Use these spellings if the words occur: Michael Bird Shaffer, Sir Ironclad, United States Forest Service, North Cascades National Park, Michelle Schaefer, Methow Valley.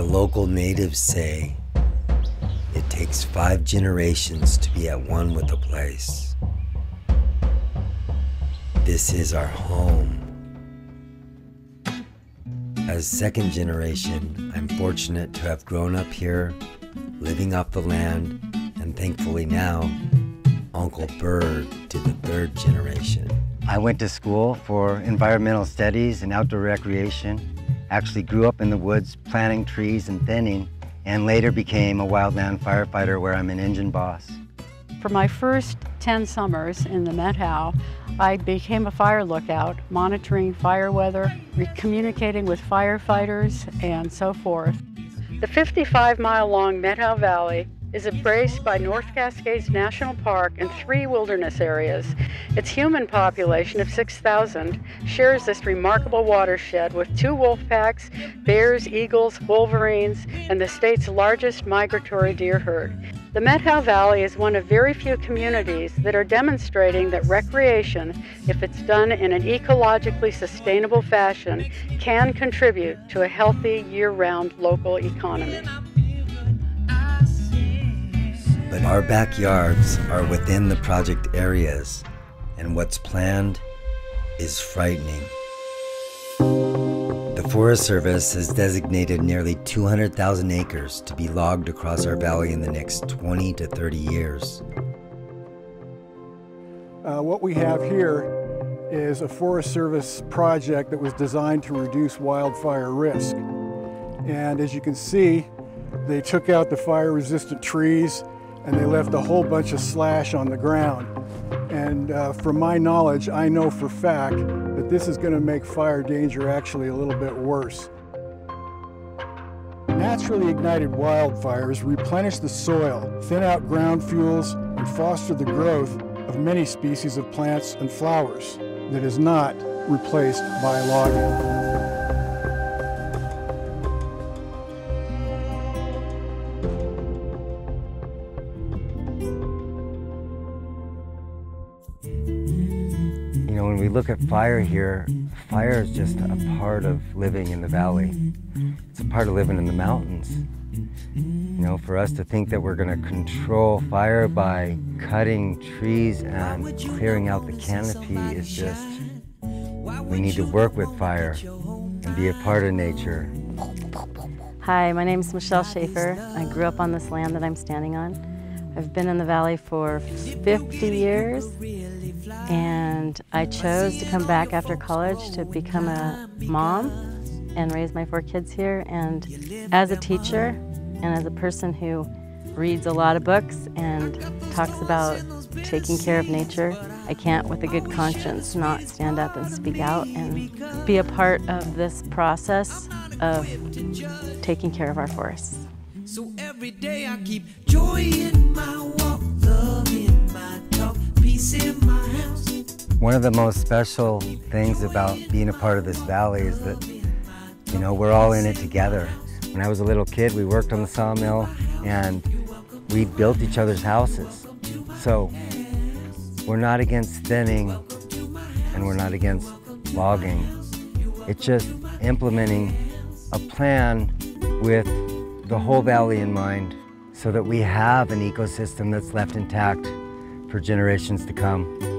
The local natives say it takes 5 generations to be at one with the place. This is our home. As second generation, I'm fortunate to have grown up here, living off the land, and thankfully now, Uncle Bird to the third generation. I went to school for environmental studies and outdoor recreation. Actually grew up in the woods, planting trees and thinning, and later became a wildland firefighter where I'm an engine boss. For my first 10 summers in the Methow, I became a fire lookout, monitoring fire weather, communicating with firefighters, and so forth. The 55-mile-long Methow Valley is embraced by North Cascades National Park and 3 wilderness areas. Its human population of 6,000 shares this remarkable watershed with 2 wolf packs, bears, eagles, wolverines, and the state's largest migratory deer herd. The Methow Valley is one of very few communities that are demonstrating that recreation, if it's done in an ecologically sustainable fashion, can contribute to a healthy year-round local economy. But our backyards are within the project areas, and what's planned is frightening. The Forest Service has designated nearly 200,000 acres to be logged across our valley in the next 20 to 30 years. What we have here is a Forest Service project that was designed to reduce wildfire risk. And as you can see, they took out the fire-resistant trees and they left a whole bunch of slash on the ground. And from my knowledge, I know for fact that this is going to make fire danger actually a little bit worse. Naturally ignited wildfires replenish the soil, thin out ground fuels, and foster the growth of many species of plants and flowers that is not replaced by logging. You know, when we look at fire here, fire is just a part of living in the valley. It's a part of living in the mountains. You know, for us to think that we're going to control fire by cutting trees and clearing out the canopy is just, we need to work with fire and be a part of nature. Hi, my name is Michelle Schaefer. I grew up on this land that I'm standing on. I've been in the valley for 50 years. And I chose to come back after college to become a mom and raise my 4 kids here. And as a teacher and as a person who reads a lot of books and talks about taking care of nature, I can't with a good conscience not stand up and speak out and be a part of this process of taking care of our forests. So every day I keep joy in my walk, love in my talk, peace in my house. One of the most special things about being a part of this valley is that, you know, we're all in it together. When I was a little kid, we worked on the sawmill and we built each other's houses. So we're not against thinning and we're not against logging. It's just implementing a plan with the whole valley in mind so that we have an ecosystem that's left intact for generations to come.